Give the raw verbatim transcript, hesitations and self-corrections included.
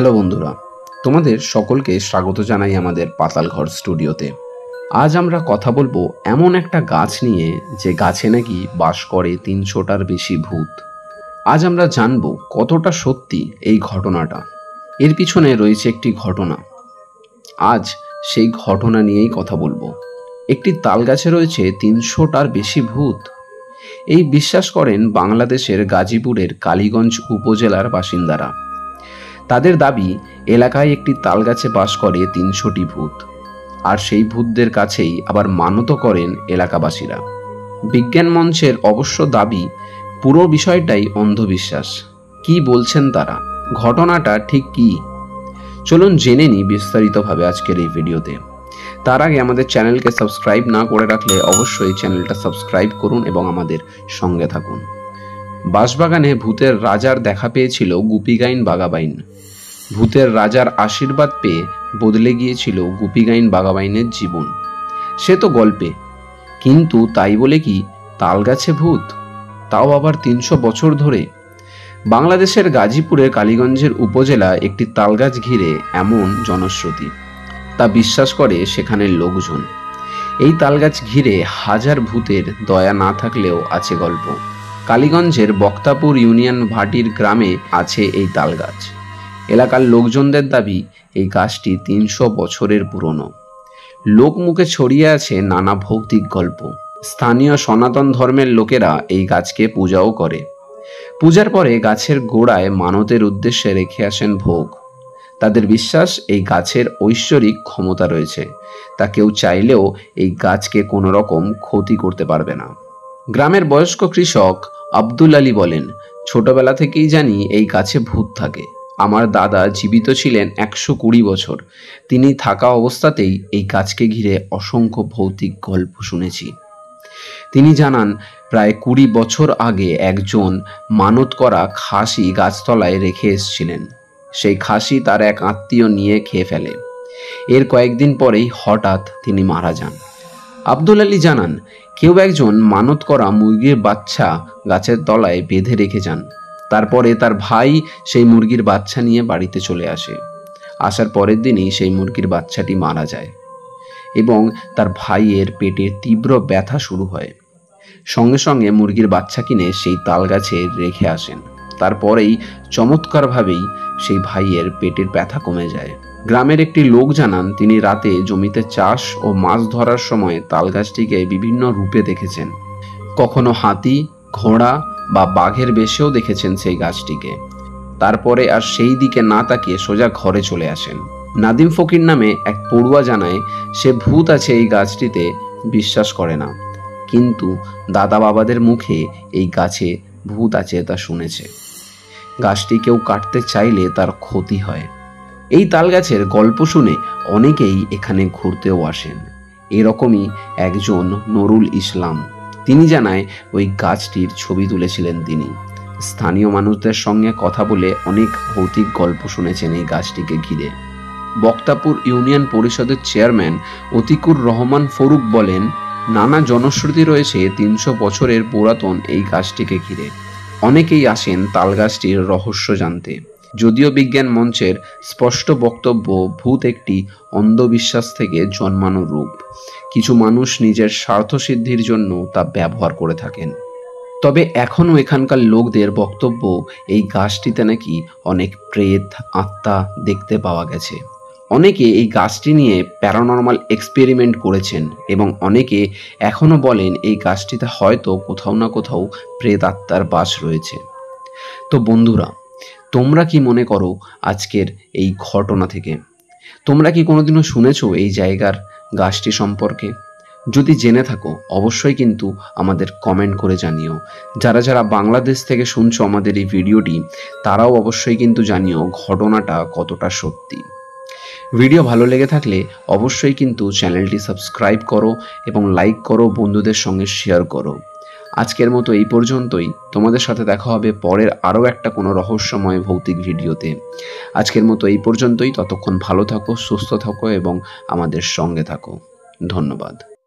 Hello বন্ধুরা, তোমাদের সকলকে স্বাগত জানাই আমাদের পাতালঘর স্টুডিওতে। আজ আমরা কথা বলবো এমন একটা গাছ নিয়ে যে গাছে নাকি বাস করে তিনশোটার বেশি ভূত। আজ আমরা জানবো কতটা সত্যি এই ঘটনাটা, এর পিছনে রয়েছে একটি ঘটনা। আজ সেই ঘটনা নিয়েই কথা বলবো। একটি তাল গাছে রয়েছে তিনশোটার বেশি ভূত, এই বিশ্বাস করেন বাংলাদেশের গাজীপুরের কালীগঞ্জ উপজেলার বাসিন্দারা। তাদের দাবি, এলাকায় একটি তাল গাছে বাস করে তিনশোটি ভূত, আর সেই ভূতদের কাছেই আবার মানত করেন এলাকাবাসীরা। বিজ্ঞান মঞ্চের অবশ্য দাবি পুরো বিষয়টাই অন্ধবিশ্বাস। কি বলছেন তারা? ঘটনাটা ঠিক কি? চলুন জেনে নিই বিস্তারিতভাবে আজকের এই ভিডিওতে। তার আগে আমাদের চ্যানেলকে সাবস্ক্রাইব না করে রাখলে অবশ্যই চ্যানেলটা সাবস্ক্রাইব করুন এবং আমাদের সঙ্গে থাকুন। বাঁশবাগানে ভূতের রাজার দেখা পেয়েছিল গুপিগাইন বাগাবাইন। ভূতের রাজার আশীর্বাদ পেয়ে বদলে গিয়েছিল গুপিগাইন বাগাবাইনের জীবন। সে তো গল্পে, কিন্তু তাই বলে কি তালগাছে ভূত? তাও আবার তিনশো বছর ধরে। বাংলাদেশের গাজীপুরের কালীগঞ্জের উপজেলা একটি তালগাছ ঘিরে এমন জনশ্রুতি, তা বিশ্বাস করে সেখানের লোকজন। এই তালগাছ ঘিরে হাজার ভূতের দয়া না থাকলেও আছে গল্প। কালীগঞ্জের বক্তাপুর ইউনিয়ন ভাটির গ্রামে আছে এই তালগাছ। এলাকার লোকজনদের দাবি এই গাছটি তিনশো বছরের পুরনো। লোকমুখে ছড়িয়ে আছে নানা ভৌতিক গল্প। স্থানীয় সনাতন ধর্মের লোকেরা এই গাছকে পূজাও করে। পূজার পরে গাছের গোড়ায় মানতের উদ্দেশ্যে রেখে আসেন ভোগ। তাদের বিশ্বাস এই গাছের ঐশ্বরিক ক্ষমতা রয়েছে, তা কেউ চাইলেও এই গাছকে কোনো রকম ক্ষতি করতে পারবে না। গ্রামের বয়স্ক কৃষক আবদুল আলী বলেন, ছোটবেলা থেকেই জানি এই গাছে ভূত থাকে। আমার দাদা জীবিত ছিলেন একশো কুড়ি বছর, তিনি থাকা অবস্থাতেই এই গাছকে ঘিরে অসংখ্য ভৌতিক গল্প শুনেছি। তিনি জানান, প্রায় কুড়ি বছর আগে একজন মানত করা খাসি গাছতলায় রেখে এসেছিলেন। সেই খাসি তার এক আত্মীয় নিয়ে খেয়ে ফেলে। এর কয়েকদিন পরেই হঠাৎ তিনি মারা যান। আবদুল আলী জানান, কেউ একজন মানত করা মুরগির বাচ্চা গাছের তলায় বেঁধে রেখে যান। তারপরে তার ভাই সেই মুরগির বাচ্চা নিয়ে বাড়িতে চলে আসে। আসার পরের দিনই সেই মুরগির বাচ্চাটি মারা যায় এবং তার ভাইয়ের পেটে তীব্র ব্যথা শুরু হয়। সঙ্গে সঙ্গে মুরগির বাচ্চা কিনে সেই তাল গাছে রেখে আসেন। তারপরেই চমৎকারভাবেই সেই ভাইয়ের পেটের ব্যথা কমে যায়। গ্রামের একটি লোক জানান, তিনি রাতে জমিতে চাষ ও মাছ ধরার সময় তালগাছটিকে বিভিন্ন রূপে দেখেছেন। কখনো হাতি, ঘোড়া বা বাঘের বেশেও দেখেছেন সেই গাছটিকে। তারপরে আর সেই দিকে না তাকিয়ে সোজা ঘরে চলে আসেন। নাদিম ফকির নামে এক পড়ুয়া জানায়, সে ভূত আছে এই গাছটিতে বিশ্বাস করে না, কিন্তু দাদা বাবাদের মুখে এই গাছে ভূত আছে তা শুনেছে। গাছটি কেউ কাটতে চাইলে তার ক্ষতি হয়। এই তালগাছের গল্প শুনে অনেকেই এখানে ঘুরতেও আসেন। এরকমই একজন নুরুল ইসলাম, তিনি জানায় ওই গাছটির ছবি তুলেছিলেন তিনি। স্থানীয় মানুষদের সঙ্গে কথা বলে অনেক ভৌতিক গল্প শুনেছেন এই গাছটিকে ঘিরে। বক্তাপুর ইউনিয়ন পরিষদের চেয়ারম্যান আতিকুর রহমান ফারুক বলেন, নানা জনশ্রুতি রয়েছে তিনশো বছরের পুরাতন এই গাছটিকে ঘিরে। অনেকেই আসেন তালগাছটির রহস্য জানতে। যদিও বিজ্ঞান মঞ্চের স্পষ্ট বক্তব্য, ভূত একটি অন্ধবিশ্বাস থেকে জন্মানো রূপ। কিছু মানুষ নিজের স্বার্থসিদ্ধির জন্য তা ব্যবহার করে থাকেন। তবে এখনও এখানকার লোকদের বক্তব্য, এই গাছটিতে নাকি অনেক প্রেত, আত্মা দেখতে পাওয়া গেছে। অনেকে এই গাছটি নিয়ে প্যারানর্মাল এক্সপেরিমেন্ট করেছেন এবং অনেকে এখনও বলেন এই গাছটিতে হয়তো কোথাও না কোথাও প্রেত আত্মার বাস রয়েছে। তো বন্ধুরা, তোমরা কি মনে করো আজকের এই ঘটনা থেকে? তোমরা কি কোনোদিনও শুনেছো এই জায়গার গাছটি সম্পর্কে? যদি জেনে থাকো অবশ্যই কিন্তু আমাদের কমেন্ট করে জানিও। যারা যারা বাংলাদেশ থেকে শুনছো আমাদের এই ভিডিওটি, তারাও অবশ্যই কিন্তু জানিও ঘটনাটা কতটা সত্যি। ভিডিও ভালো লেগে থাকলে অবশ্যই কিন্তু চ্যানেলটি সাবস্ক্রাইব করো এবং লাইক করো, বন্ধুদের সঙ্গে শেয়ার করো। আজকের মতো এই পর্যন্তই। তোমাদের সাথে দেখা হবে পরের আরও একটা কোনো রহস্যময় ভৌতিক ভিডিওতে। আজকের মতো এই পর্যন্তই। ততক্ষণ ভালো থাকো, সুস্থ থাকো এবং আমাদের সঙ্গে থাকো। ধন্যবাদ।